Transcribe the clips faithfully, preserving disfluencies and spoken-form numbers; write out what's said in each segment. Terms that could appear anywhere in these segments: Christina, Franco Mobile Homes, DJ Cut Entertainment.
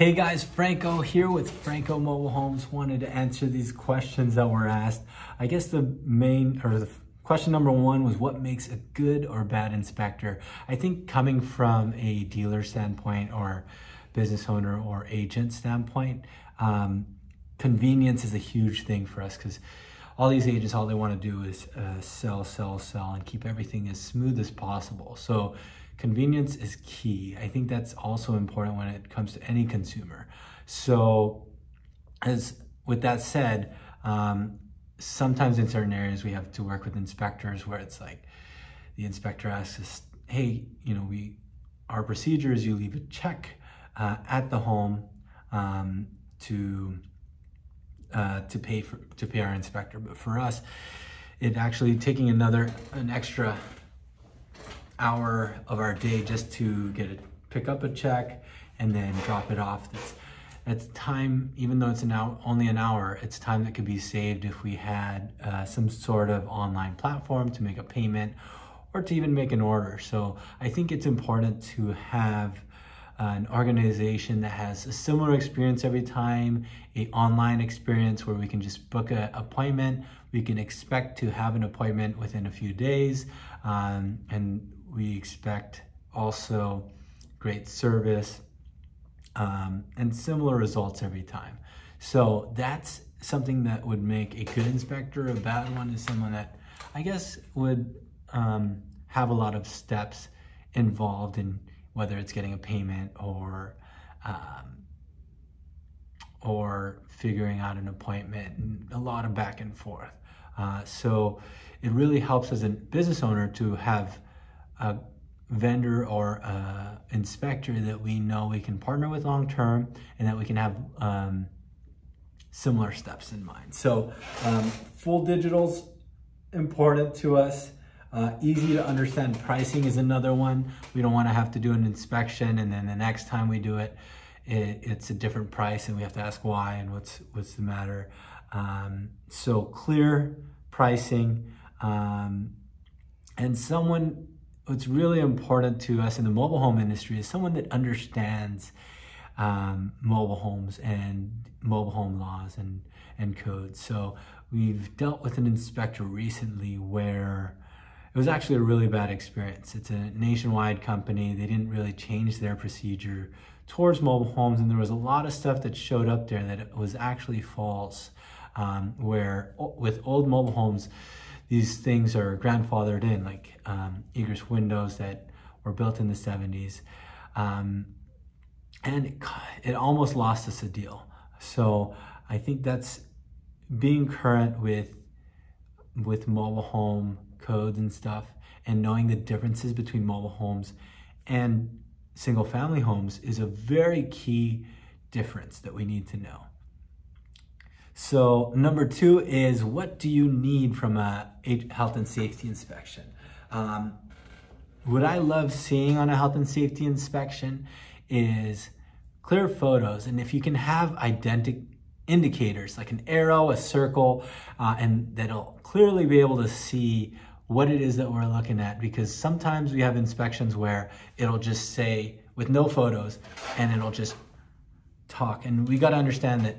Hey guys, Franco here with Franco Mobile Homes. Wanted to answer these questions that were asked. I guess the main, or the question number one was what makes a good or bad inspector? I think coming from a dealer standpoint or business owner or agent standpoint, um, convenience is a huge thing for us because all these agents, all they want to do is uh, sell, sell, sell, and keep everything as smooth as possible. So convenience is key. I think that's also important when it comes to any consumer. So as with that said, um, sometimes in certain areas we have to work with inspectors where it's like the inspector asks us, hey, you know, we, our procedure is you leave a check uh, at the home um, to uh, to pay for to pay our inspector. But for us, it actually taking another an extra hour of our day just to get it, pick up a check and then drop it off. That's, that's time, even though it's an hour, only an hour, it's time that could be saved if we had uh, some sort of online platform to make a payment or to even make an order. So I think it's important to have uh, an organization that has a similar experience every time, an online experience where we can just book an appointment. We can expect to have an appointment within a few days. Um, and we expect also great service um, and similar results every time. So that's something that would make a good inspector. A bad one is someone that I guess would um, have a lot of steps involved in whether it's getting a payment or um, or figuring out an appointment and a lot of back and forth. Uh, so it really helps as a business owner to have a vendor or a inspector that we know we can partner with long-term and that we can have um, similar steps in mind. So um, full digital's important to us. Uh, easy to understand pricing is another one. We don't want to have to do an inspection and then the next time we do it, it it's a different price and we have to ask why and what's, what's the matter. Um, so clear pricing, um, and someone, what's really important to us in the mobile home industry is someone that understands um, mobile homes and mobile home laws and, and codes. So we've dealt with an inspector recently where it was actually a really bad experience. It's a nationwide company. They didn't really change their procedure towards mobile homes, and there was a lot of stuff that showed up there that was actually false. Um, where with old mobile homes, these things are grandfathered in, like um, egress windows that were built in the seventies. Um, and it, it almost lost us a deal. So I think that's being current with, with mobile home codes and stuff, and knowing the differences between mobile homes and single family homes is a very key difference that we need to know. So number two is, what do you need from a health and safety inspection? Um, what I love seeing on a health and safety inspection is clear photos. And if you can have identical indicators, like an arrow, a circle, uh, and that'll clearly be able to see what it is that we're looking at. Because sometimes we have inspections where it'll just say, with no photos, and it'll just talk. And we got to understand that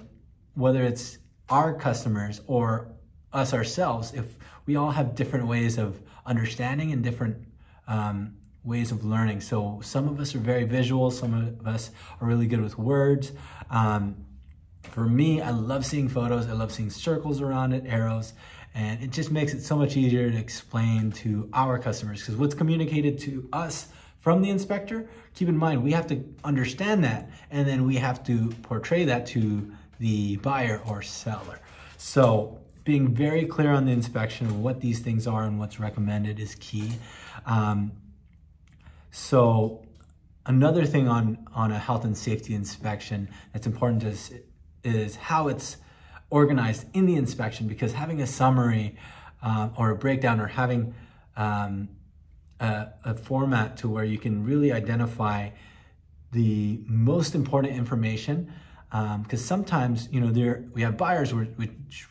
whether it's our customers or us ourselves, if we all have different ways of understanding and different um, ways of learning. So some of us are very visual, some of us are really good with words. Um, for me, I love seeing photos, I love seeing circles around it, arrows, and it just makes it so much easier to explain to our customers, because what's communicated to us from the inspector, keep in mind, we have to understand that, and then we have to portray that to the buyer or seller. So being very clear on the inspection of what these things are and what's recommended is key. Um, so another thing on, on a health and safety inspection that's important is, is how it's organized in the inspection, because having a summary uh, or a breakdown or having um, a, a format to where you can really identify the most important information. Because um, sometimes, you know, there we have buyers who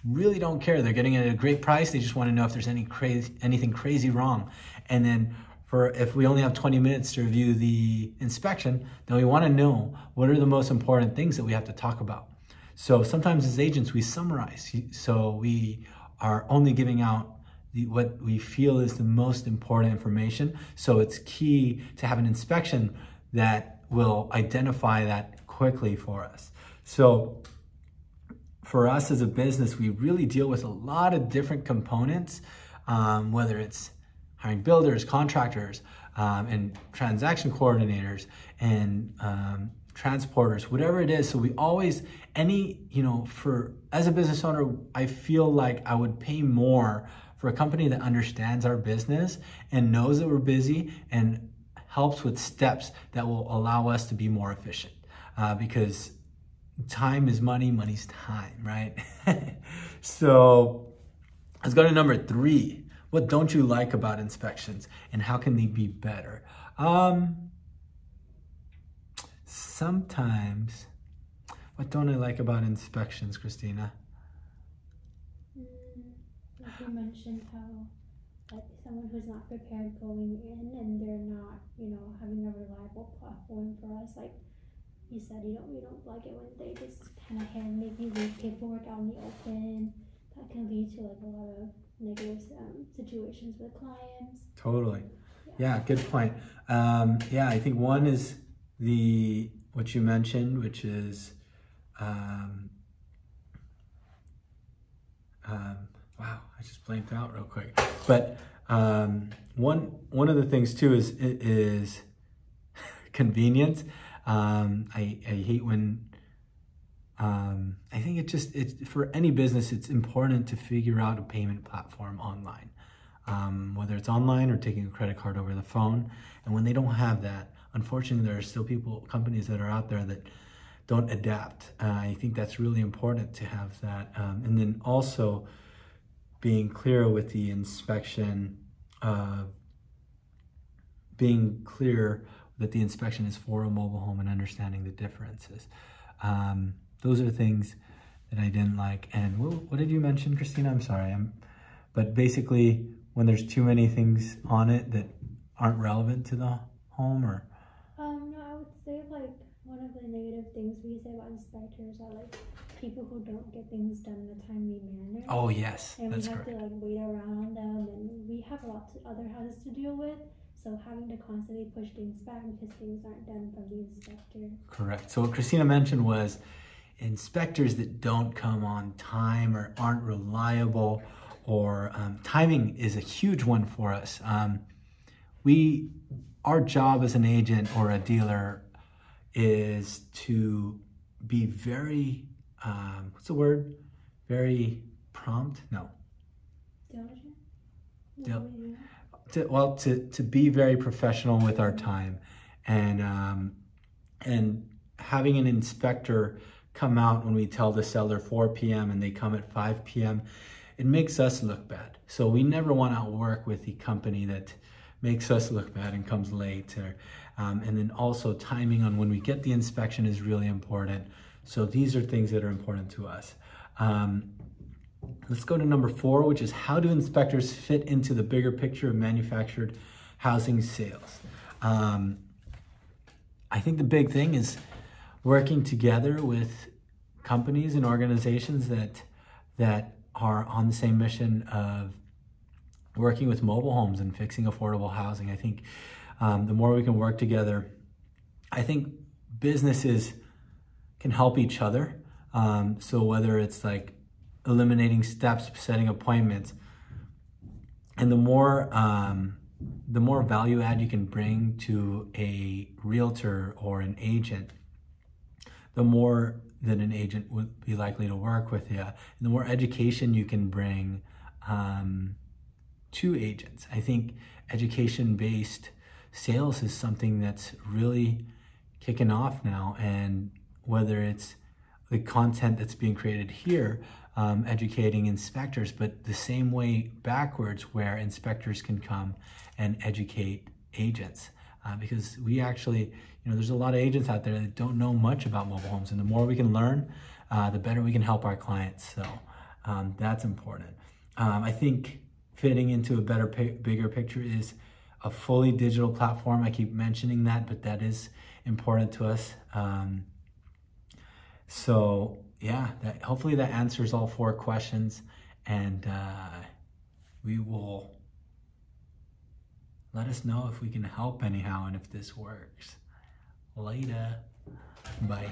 really don't care. They're getting it at a great price. They just want to know if there's any crazy, anything crazy wrong. And then for if we only have twenty minutes to review the inspection, then we want to know what are the most important things that we have to talk about. So sometimes as agents, we summarize. So we are only giving out the, what we feel is the most important information. So it's key to have an inspection that will identify that quickly for us. So for us as a business, we really deal with a lot of different components, um, whether it's hiring builders, contractors, um, and transaction coordinators, and um, transporters, whatever it is. So we always, any, you know, for, as a business owner, I feel like I would pay more for a company that understands our business and knows that we're busy and helps with steps that will allow us to be more efficient, uh, because time is money, money's time, right? So let's go to number three. What don't you like about inspections and how can they be better? Um, sometimes, what don't I like about inspections, Christina? Like you mentioned how like, someone who's not prepared going in and they're not, you know, having a reliable platform for us. Like you said, you don't, you don't like it when they just kind of hand maybe leave paperwork out in the open. That can lead to like a lot of negative um, situations with clients. Totally. Yeah, yeah, good point. Um, yeah, I think one is the, what you mentioned, which is, um, um, wow, I just blanked out real quick. But um, one, one of the things too is, is convenience. Um, I, I hate when, Um, I think it just, it's, for any business, it's important to figure out a payment platform online, um, whether it's online or taking a credit card over the phone. And when they don't have that, unfortunately, there are still people, companies that are out there that don't adapt. Uh, I think that's really important to have that. Um, and then also being clear with the inspection, uh, being clear that the inspection is for a mobile home and understanding the differences. Um, Those are things that I didn't like. And what did you mention, Christina? I'm sorry. I'm, but basically, when there's too many things on it that aren't relevant to the home, or? Um, no, I would say like one of the negative things we say about inspectors are like people who don't get things done in a timely manner. Oh, yes, and that's correct. And we have correct. to like wait around them, and we have lots of other houses to deal with. So having to constantly push things back because things aren't done from the inspector. Correct. So what Christina mentioned was inspectors that don't come on time or aren't reliable, or um, timing is a huge one for us. Um, we, our job as an agent or a dealer is to be very, um, what's the word? Very prompt? No. Diligent? No. To, well, to, to be very professional with our time, and, um, and having an inspector come out when we tell the seller four p m and they come at five p m, it makes us look bad. So we never want to work with the company that makes us look bad and comes late. Or, um, and then also timing on when we get the inspection is really important. So these are things that are important to us. Um, let's go to number four, which is how do inspectors fit into the bigger picture of manufactured housing sales? Um, I think the big thing is working together with companies and organizations that that are on the same mission of working with mobile homes and fixing affordable housing. I think um, the more we can work together, I think businesses can help each other. Um, so whether it's like eliminating steps, setting appointments, and the more um, the more value add you can bring to a realtor or an agent, the more that an agent would be likely to work with you, and the more education you can bring um, to agents. I think education-based sales is something that's really kicking off now, and whether it's the content that's being created here, um, educating inspectors, but the same way backwards where inspectors can come and educate agents. Uh, because we actually, you know, there's a lot of agents out there that don't know much about mobile homes, and the more we can learn, uh, the better we can help our clients. So um, that's important. Um, I think fitting into a better, bigger picture is a fully digital platform. I keep mentioning that, but that is important to us. Um, so yeah, that, hopefully that answers all four questions, and uh, we will let us know if we can help anyhow and if this works. Later. Bye.